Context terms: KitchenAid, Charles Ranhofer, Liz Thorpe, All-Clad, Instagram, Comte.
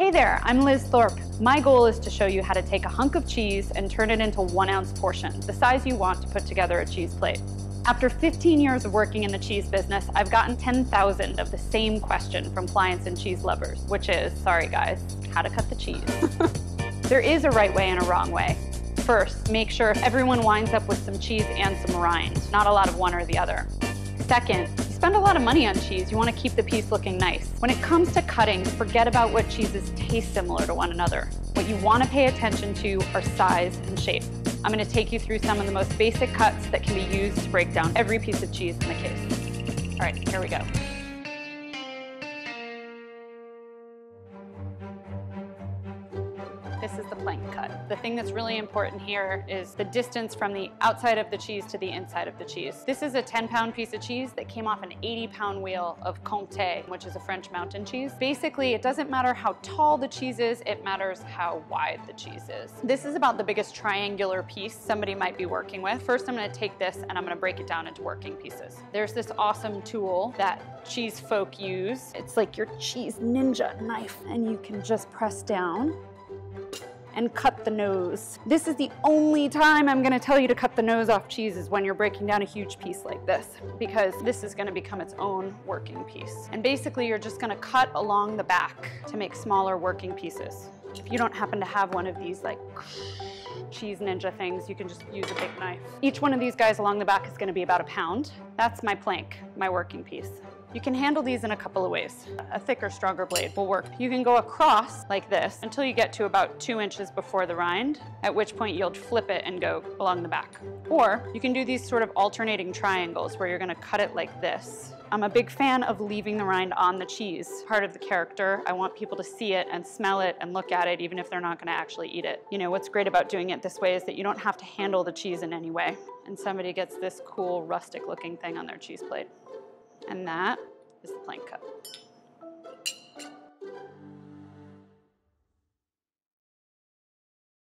Hey there, I'm Liz Thorpe. My goal is to show you how to take a hunk of cheese and turn it into 1 ounce portion, the size you want to put together a cheese plate. After 15 years of working in the cheese business, I've gotten 10,000 of the same question from clients and cheese lovers, which is, sorry guys, how to cut the cheese. There is a right way and a wrong way. First, make sure everyone winds up with some cheese and some rind, not a lot of one or the other. Second, spend a lot of money on cheese, you want to keep the piece looking nice. When it comes to cutting, forget about what cheeses taste similar to one another. What you want to pay attention to are size and shape. I'm going to take you through some of the most basic cuts that can be used to break down every piece of cheese in the case. All right, here we go. This is the plank cut. The thing that's really important here is the distance from the outside of the cheese to the inside of the cheese. This is a 10-pound piece of cheese that came off an 80-pound wheel of Comte, which is a French mountain cheese. Basically, it doesn't matter how tall the cheese is, it matters how wide the cheese is. This is about the biggest triangular piece somebody might be working with. First, I'm gonna take this and I'm gonna break it down into working pieces. There's this awesome tool that cheese folk use. It's like your cheese ninja knife, and you can just press down and cut the nose. This is the only time I'm gonna tell you to cut the nose off cheese is when you're breaking down a huge piece like this, because this is gonna become its own working piece. And basically you're just gonna cut along the back to make smaller working pieces. If you don't happen to have one of these like cheese ninja things, you can just use a big knife. Each one of these guys along the back is gonna be about a pound. That's my plank, my working piece. You can handle these in a couple of ways. A thicker, stronger blade will work. You can go across like this until you get to about 2 inches before the rind, at which point you'll flip it and go along the back. Or you can do these sort of alternating triangles where you're gonna cut it like this. I'm a big fan of leaving the rind on the cheese. Part of the character, I want people to see it and smell it and look at it even if they're not gonna actually eat it. You know, what's great about doing it this way is that you don't have to handle the cheese in any way. And somebody gets this cool rustic looking thing on their cheese plate. And that is the plank cut.